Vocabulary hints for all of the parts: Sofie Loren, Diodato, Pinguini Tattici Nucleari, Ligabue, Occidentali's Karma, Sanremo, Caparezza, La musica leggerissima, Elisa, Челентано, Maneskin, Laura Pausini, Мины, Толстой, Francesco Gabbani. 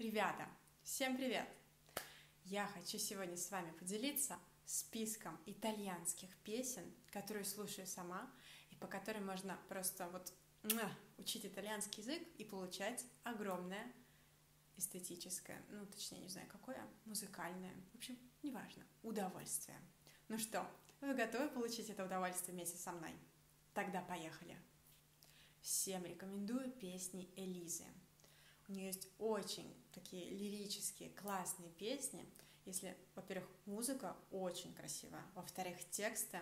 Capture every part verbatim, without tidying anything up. Ребята, всем привет! Я хочу сегодня с вами поделиться списком итальянских песен, которые слушаю сама, и по которым можно просто вот учить итальянский язык и получать огромное эстетическое, ну, точнее, не знаю какое, музыкальное, в общем, неважно, удовольствие. Ну что, вы готовы получить это удовольствие вместе со мной? Тогда поехали! Всем рекомендую песни Элизы. У нее есть очень такие лирические, классные песни. Если, во-первых, музыка очень красивая, во-вторых, тексты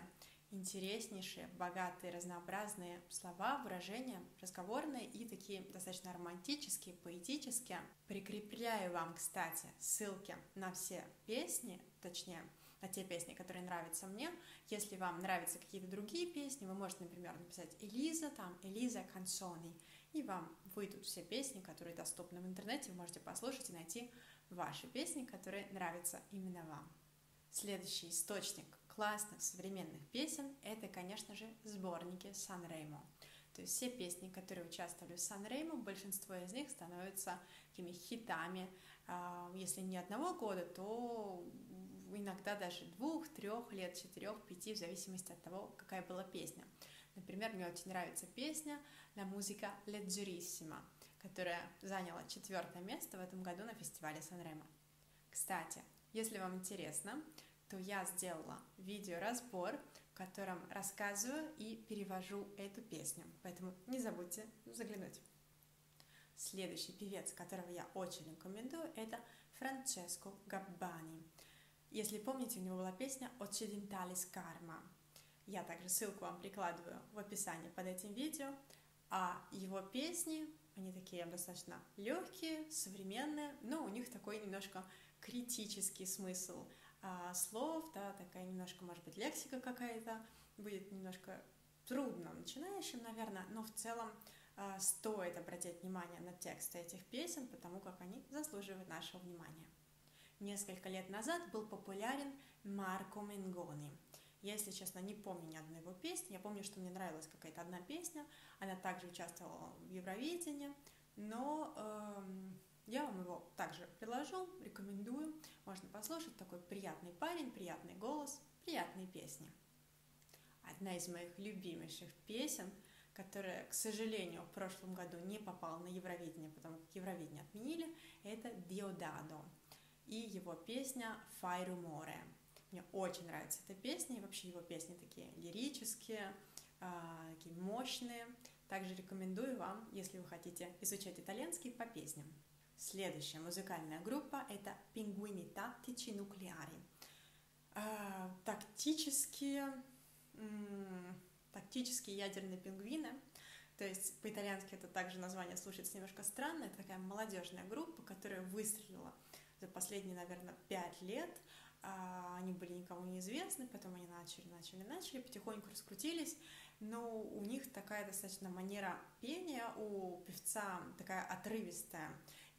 интереснейшие, богатые, разнообразные слова, выражения, разговорные и такие достаточно романтические, поэтические. Прикрепляю вам, кстати, ссылки на все песни, точнее, на те песни, которые нравятся мне. Если вам нравятся какие-то другие песни, вы можете, например, написать «Элиза», там «Элиза Консони», и вам выйдут все песни, которые доступны в интернете, вы можете послушать и найти ваши песни, которые нравятся именно вам. Следующий источник классных современных песен – это, конечно же, сборники Санремо. То есть все песни, которые участвовали в Санремо, большинство из них становятся такими хитами, если не одного года, то иногда даже двух, трех лет, четырех, пяти, в зависимости от того, какая была песня. Например, мне очень нравится песня «La musica leggerissima», которая заняла четвертое место в этом году на фестивале Санремо. Кстати, если вам интересно, то я сделала видеоразбор, в котором рассказываю и перевожу эту песню, поэтому не забудьте заглянуть. Следующий певец, которого я очень рекомендую, это Франческо Габбани. Если помните, у него была песня «Occidentali's Karma». Я также ссылку вам прикладываю в описании под этим видео. А его песни, они такие достаточно легкие, современные, но у них такой немножко критический смысл а, слов, да, такая немножко, может быть, лексика какая-то, будет немножко трудно начинающим, наверное, но в целом а, стоит обратить внимание на тексты этих песен, потому как они заслуживают нашего внимания. Несколько лет назад был популярен Марко Мengoni. Если честно, не помню ни одной его песни. Я помню, что мне нравилась какая-то одна песня. Она также участвовала в Евровидении. Но э, я вам его также приложу, рекомендую. Можно послушать. Такой приятный парень, приятный голос, приятные песни. Одна из моих любимейших песен, которая, к сожалению, в прошлом году не попала на Евровидение, потому как Евровидение отменили, это Diodato и его песня «Фай Rumore». Мне очень нравится эта песня, и вообще его песни такие лирические, такие мощные. Также рекомендую вам, если вы хотите изучать итальянский, по песням. Следующая музыкальная группа – это «Пингуини Татtici Nucleari». Тактические, тактические ядерные пингвины. То есть по-итальянски это также название слушается немножко странно. Это такая молодежная группа, которая выстрелила за последние, наверное, пять лет. Они были никому неизвестны, потом они начали, начали, начали, потихоньку раскрутились, но у них такая достаточно манера пения, у певца такая отрывистая.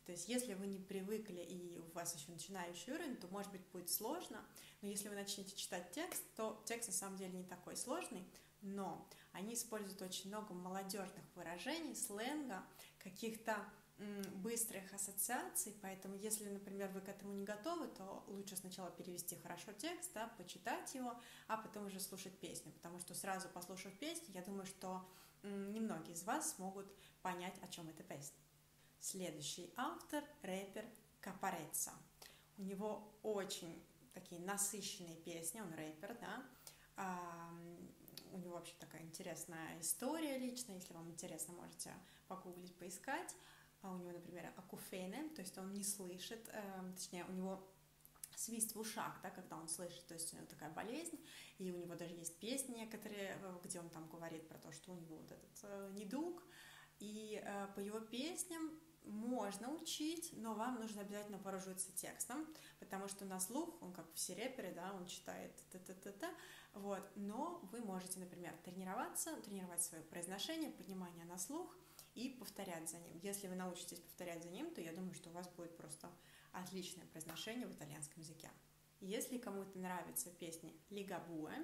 То есть если вы не привыкли и у вас еще начинающий уровень, то, может быть, будет сложно, но если вы начнете читать текст, то текст на самом деле не такой сложный, но они используют очень много молодежных выражений, сленга, каких-то быстрых ассоциаций, поэтому если, например, вы к этому не готовы, то лучше сначала перевести хорошо текст, да, почитать его, а потом уже слушать песню, потому что сразу послушав песню, я думаю, что немногие из вас смогут понять, о чем эта песня. Следующий автор – рэпер Капарецца. У него очень такие насыщенные песни, он рэпер, да, а, у него вообще такая интересная история лично, если вам интересно, можете погуглить, поискать. А у него, например, акуфене, то есть он не слышит, э, точнее, у него свист в ушах, да, когда он слышит, то есть у него такая болезнь, и у него даже есть песни некоторые, где он там говорит про то, что у него вот этот э, недуг, и э, по его песням можно учить, но вам нужно обязательно вооружиться текстом, потому что на слух, он как все рэперы, да, он читает та-та-та-та, вот, но вы можете, например, тренироваться, тренировать свое произношение, поднимание на слух, и повторять за ним. Если вы научитесь повторять за ним, то я думаю, что у вас будет просто отличное произношение в итальянском языке. Если кому-то нравятся песни Ligabue,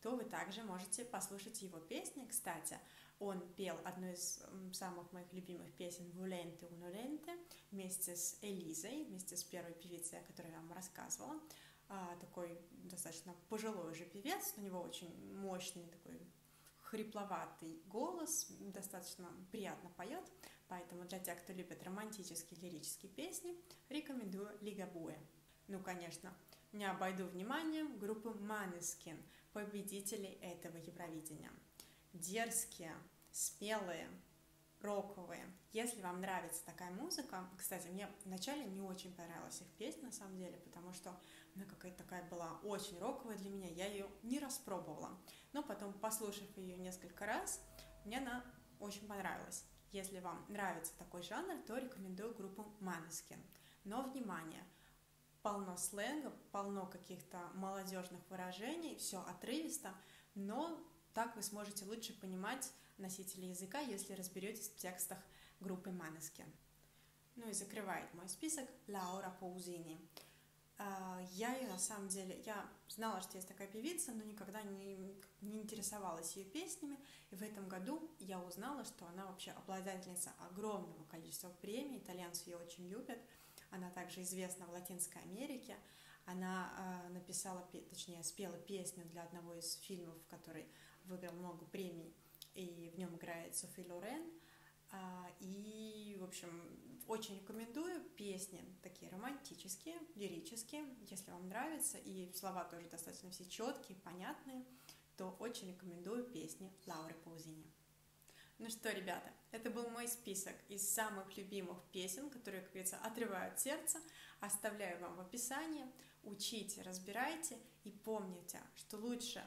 то вы также можете послушать его песни. Кстати, Он пел одну из самых моих любимых песен «Волente о Ноленте» вместе с Элизой, вместе с первой певицей, о которой я вам рассказывала. Такой достаточно пожилой уже певец, у него очень мощный такой хрипловатый голос, достаточно приятно поет, поэтому для тех, кто любит романтические лирические песни, рекомендую Ligabue. Ну, конечно, не обойду вниманием группу Maneskin, победителей этого Евровидения. Дерзкие, смелые, роковые. Если вам нравится такая музыка, кстати, мне вначале не очень понравилась их песня, на самом деле, потому что она какая-то такая была очень роковая для меня, я ее не распробовала. Но потом, послушав ее несколько раз, мне она очень понравилась. Если вам нравится такой жанр, то рекомендую группу Maneskin. Но, внимание, полно сленга, полно каких-то молодежных выражений, все отрывисто, но... Так вы сможете лучше понимать носителей языка, если разберетесь в текстах группы Maneskin. Ну и закрывает мой список Laura Pausini. Я ее на самом деле, я знала, что есть такая певица, но никогда не, не интересовалась ее песнями. И в этом году я узнала, что она вообще обладательница огромного количества премий, итальянцы ее очень любят. Она также известна в Латинской Америке. Она э, написала, точнее, спела песню для одного из фильмов, который выиграл много премий, и в нем играет Софи Лорен. Э, и, в общем, очень рекомендую песни такие романтические, лирические, если вам нравится, и слова тоже достаточно все четкие, понятные, то очень рекомендую песни Лауры Паузини. Ну что, ребята, это был мой список из самых любимых песен, которые, как говорится, отрывают сердце. Оставляю вам в описании. Учите, разбирайте и помните, что лучше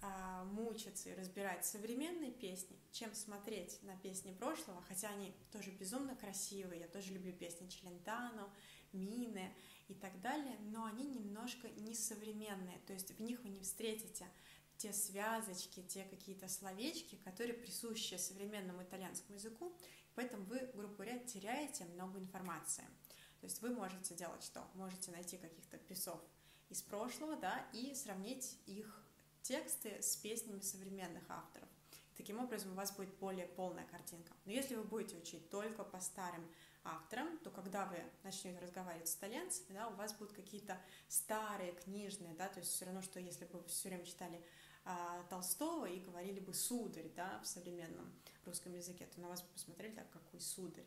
э, мучиться и разбирать современные песни, чем смотреть на песни прошлого, хотя они тоже безумно красивые. Я тоже люблю песни Челентано, Мины и так далее, но они немножко несовременные, то есть в них вы не встретите те связочки, те какие-то словечки, которые присущи современному итальянскому языку, поэтому вы, грубо говоря, теряете много информации. То есть вы можете делать что? Можете найти каких-то певцов из прошлого, да, и сравнить их тексты с песнями современных авторов. Таким образом, у вас будет более полная картинка. Но если вы будете учить только по старым авторам, то когда вы начнете разговаривать с итальянцами, да, у вас будут какие-то старые, книжные, да, то есть все равно, что если бы вы все время читали а, Толстого и говорили бы «сударь», да, в современном русском языке, то на вас бы посмотрели, так, какой сударь.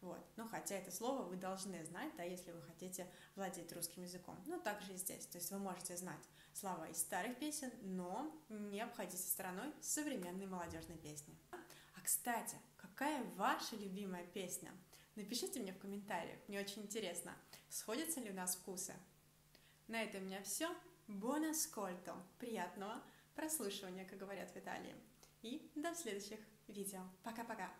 Вот. Но хотя это слово вы должны знать, да, если вы хотите владеть русским языком. Ну, так же и здесь. То есть вы можете знать слова из старых песен, но не обходите стороной современные молодежные песни. А, кстати, какая ваша любимая песня? Напишите мне в комментариях, мне очень интересно, сходятся ли у нас вкусы. На этом у меня все. Buon ascolto! Приятного прослушивания, как говорят в Италии. И до следующих видео. Пока-пока!